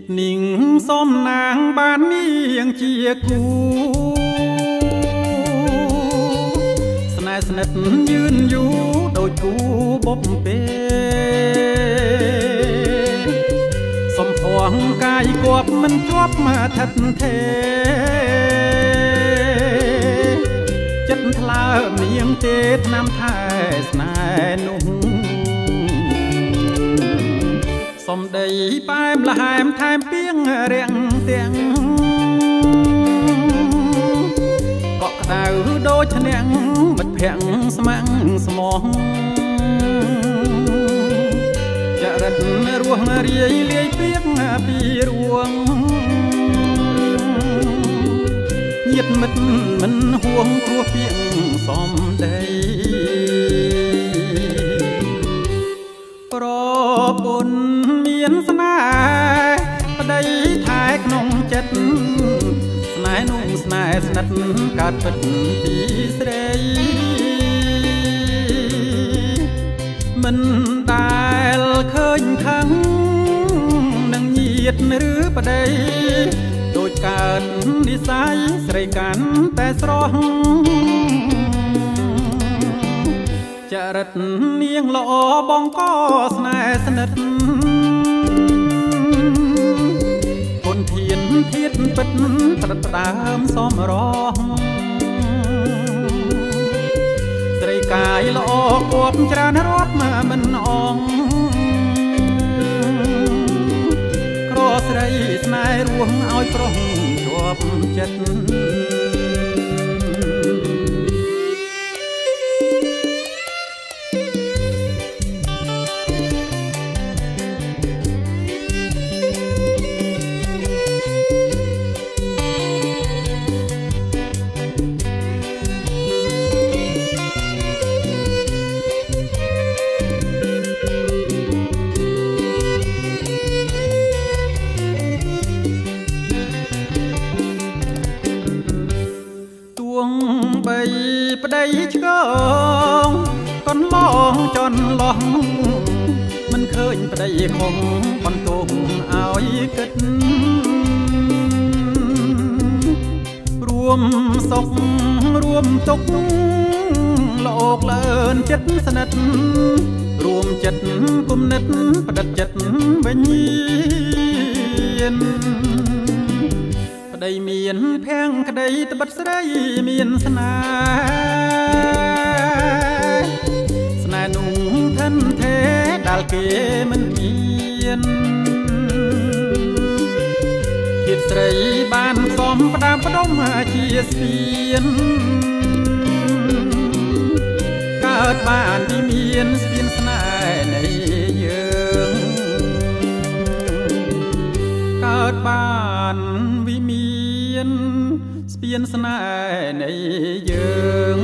จิตหนิงส้มนางบ้านนี้ยังเจียกูสนายสนิทยืนอยู่โดยกูบอบเปสมพวงกายกวบมันจวบมาทัดเทจัดทลาเนียงเจตนำไทยสนายนุ่งสมได้ไปละหายทายเพียงเรียงเตียงเกาะตาโดยเฉลียงบัดเพียงสมังสมองจะรัดร่วงเรียเลียเพียงปีร่วงเหยียดมิดมันห่วงกลัวเพียงสมได้รอบนสนายประเดี๋ยทายขนมจัดสนายนุ่งสนายสนัดกาดปิดตีเสรมันได้เคยขังนังเหยียดหรือประเดี๋ยโดยการดีไซน์ใส่กันแต่สร้างจะรัดเนียงหล่อบองก็สนายสนัดทิศปิดตระตามซ้อมร้องใส่กายละออกกวบจรานรถมามันอองกรอใส่สนายรวงเอาตรงจวบจัดมันเคยประเดี๋ยคงปนตุงเอาอีกกันรวมศกรวมตกโลกเลินเจ็ดสนัดรวมเจ็ดกุมนิดประดับเจ็ดเวียนประเดี๋ยเมียนแพงกระเดี๋ยตบัดสระเมียนสนายสนายนุ่งเทดาลเกมันเมียนทิศไรบ้านสมประดามประดมมาเชียเสียนเกิดบ้านที่เมียนเสียนสนายในเยืองเกิดบ้านวิเมียนเสียนสนายในเยือง